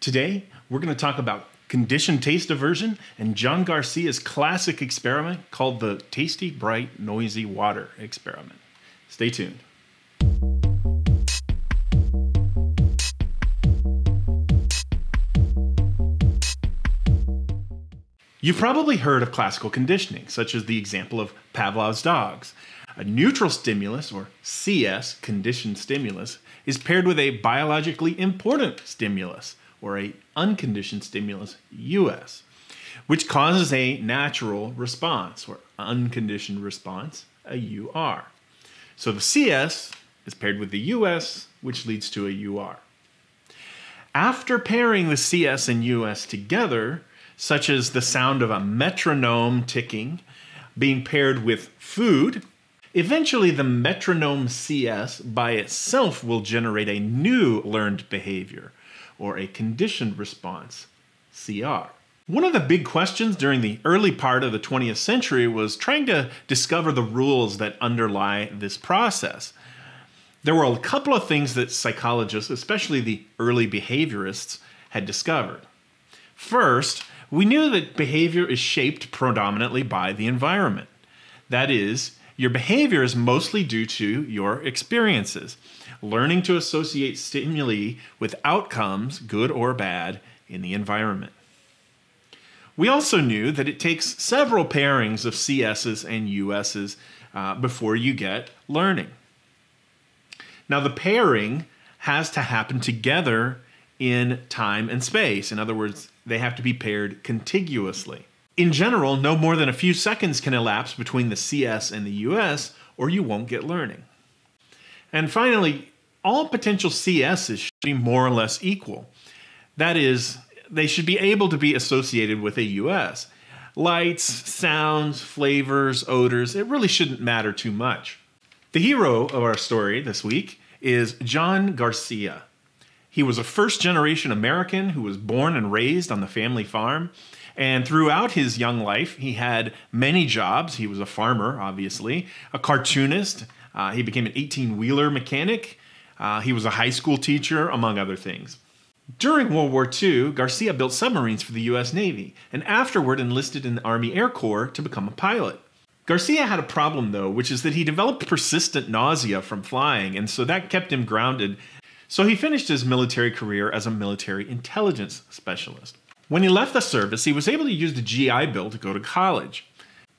Today, we're going to talk about conditioned taste aversion and John Garcia's classic experiment called the Tasty, Bright, Noisy Water experiment. Stay tuned. You've probably heard of classical conditioning, such as the example of Pavlov's dogs. A neutral stimulus, or CS, conditioned stimulus, is paired with a biologically important stimulus, or a unconditioned stimulus, US, which causes a natural response, or unconditioned response, a UR. So the CS is paired with the US, which leads to a UR. After pairing the CS and US together, such as the sound of a metronome ticking being paired with food, eventually the metronome CS by itself will generate a new learned behavior, or a conditioned response, CR. One of the big questions during the early part of the 20th century was trying to discover the rules that underlie this process. There were a couple of things that psychologists, especially the early behaviorists, had discovered. First, we knew that behavior is shaped predominantly by the environment. That is, your behavior is mostly due to your experiences. Learning to associate stimuli with outcomes, good or bad, in the environment. We also knew that it takes several pairings of CS's and US's before you get learning. Now, the pairing has to happen together in time and space. In other words, they have to be paired contiguously. In general, no more than a few seconds can elapse between the CS and the US, or you won't get learning. And finally, all potential CSs should be more or less equal. That is, they should be able to be associated with a US. Lights, sounds, flavors, odors, it really shouldn't matter too much. The hero of our story this week is John Garcia. He was a first-generation American who was born and raised on the family farm. And throughout his young life, he had many jobs. He was a farmer, obviously, a cartoonist. He became an 18-wheeler mechanic. He was a high school teacher, among other things. During World War II, Garcia built submarines for the U.S. Navy and afterward enlisted in the Army Air Corps to become a pilot. Garcia had a problem, though, which is that he developed persistent nausea from flying, and so that kept him grounded. So he finished his military career as a military intelligence specialist. When he left the service, he was able to use the GI Bill to go to college.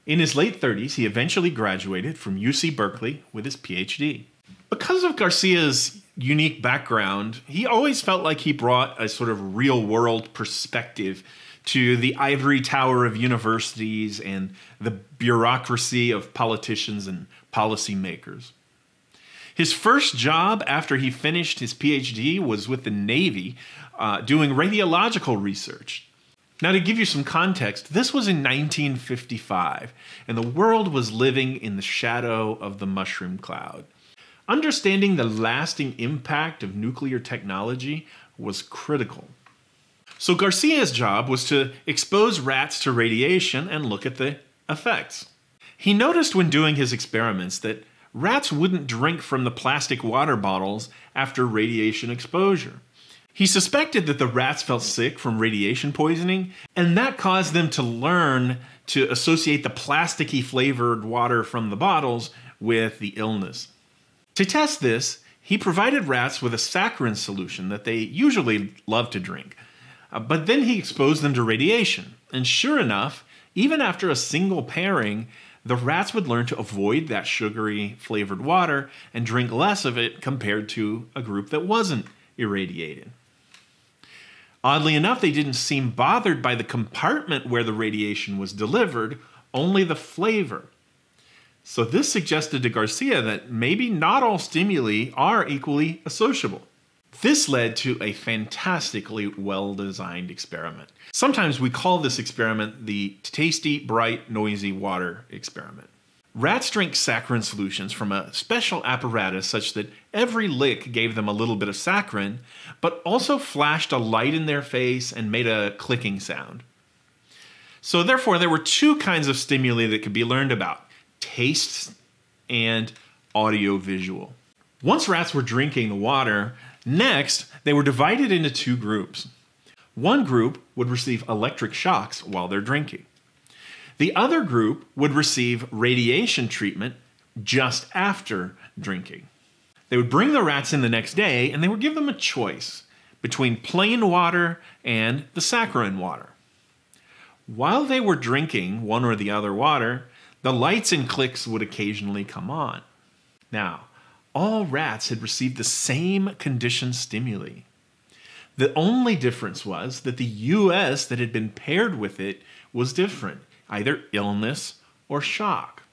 In his late 30s, he eventually graduated from UC Berkeley with his PhD. Because of Garcia's unique background, he always felt like he brought a sort of real-world perspective to the ivory tower of universities and the bureaucracy of politicians and policymakers. His first job after he finished his PhD was with the Navy, doing radiological research. Now, to give you some context, this was in 1955, and the world was living in the shadow of the mushroom cloud. Understanding the lasting impact of nuclear technology was critical. So Garcia's job was to expose rats to radiation and look at the effects. He noticed when doing his experiments that rats wouldn't drink from the plastic water bottles after radiation exposure. He suspected that the rats felt sick from radiation poisoning, and that caused them to learn to associate the plasticky flavored water from the bottles with the illness. To test this, he provided rats with a saccharin solution that they usually love to drink, but then he exposed them to radiation. And sure enough, even after a single pairing, the rats would learn to avoid that sugary flavored water and drink less of it compared to a group that wasn't irradiated. Oddly enough, they didn't seem bothered by the compartment where the radiation was delivered, only the flavor. So this suggested to Garcia that maybe not all stimuli are equally associable. This led to a fantastically well-designed experiment. Sometimes we call this experiment the Tasty, Bright, Noisy Water experiment. Rats drink saccharin solutions from a special apparatus such that every lick gave them a little bit of saccharin, but also flashed a light in their face and made a clicking sound. So therefore, there were two kinds of stimuli that could be learned about: taste and audiovisual. Once rats were drinking the water, next, they were divided into two groups. One group would receive electric shocks while they're drinking. The other group would receive radiation treatment just after drinking. They would bring the rats in the next day and they would give them a choice between plain water and the saccharine water. While they were drinking one or the other water, the lights and clicks would occasionally come on. Now, all rats had received the same conditioned stimuli. The only difference was that the US that had been paired with it was different, either illness or shock.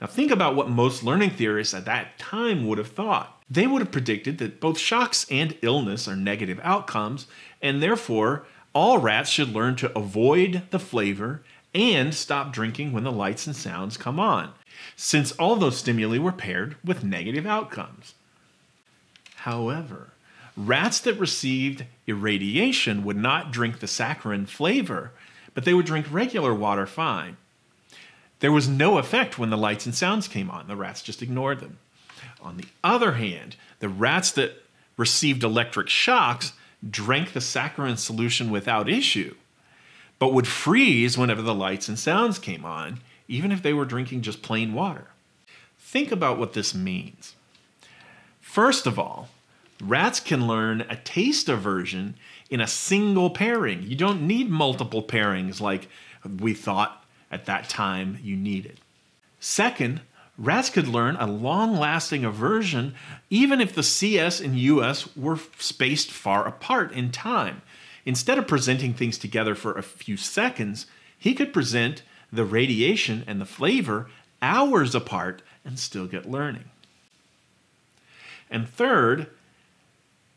Now think about what most learning theorists at that time would have thought. They would have predicted that both shocks and illness are negative outcomes, and therefore all rats should learn to avoid the flavor and stop drinking when the lights and sounds come on, since all those stimuli were paired with negative outcomes. However, rats that received irradiation would not drink the saccharine flavor, but they would drink regular water fine. There was no effect when the lights and sounds came on. The rats just ignored them. On the other hand, the rats that received electric shocks drank the saccharine solution without issue, but would freeze whenever the lights and sounds came on, even if they were drinking just plain water. Think about what this means. First of all, rats can learn a taste aversion in a single pairing. You don't need multiple pairings like we thought at that time you needed. Second, rats could learn a long-lasting aversion even if the CS and US were spaced far apart in time. Instead of presenting things together for a few seconds, he could present the radiation and the flavor hours apart and still get learning. And third,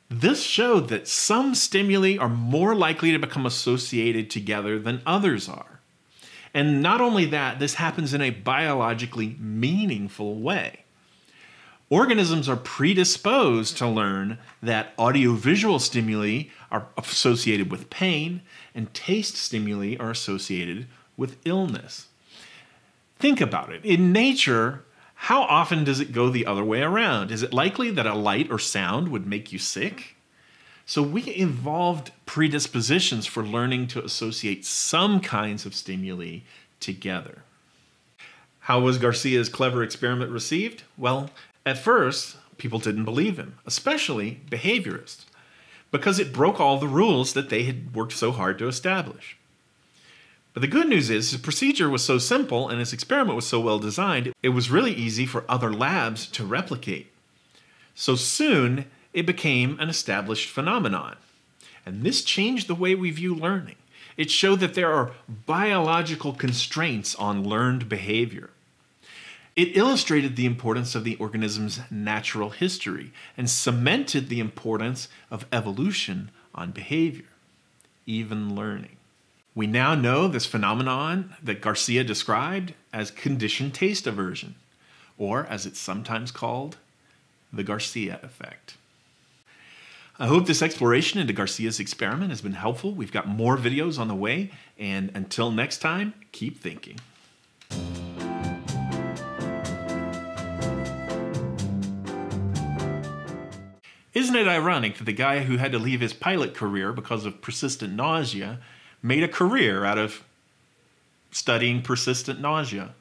this showed that some stimuli are more likely to become associated together than others are. And not only that, this happens in a biologically meaningful way. Organisms are predisposed to learn that audiovisual stimuli are associated with pain and taste stimuli are associated with illness. Think about it. In nature, how often does it go the other way around? Is it likely that a light or sound would make you sick? So we evolved predispositions for learning to associate some kinds of stimuli together. How was Garcia's clever experiment received? Well, at first, people didn't believe him, especially behaviorists, because it broke all the rules that they had worked so hard to establish. But the good news is his procedure was so simple and his experiment was so well designed, it was really easy for other labs to replicate. So soon, it became an established phenomenon. And this changed the way we view learning. It showed that there are biological constraints on learned behavior. It illustrated the importance of the organism's natural history and cemented the importance of evolution on behavior, even learning. We now know this phenomenon that Garcia described as conditioned taste aversion, or as it's sometimes called, the Garcia effect. I hope this exploration into Garcia's experiment has been helpful. We've got more videos on the way, and until next time, keep thinking. Isn't it ironic that the guy who had to leave his pilot career because of persistent nausea made a career out of studying persistent nausea.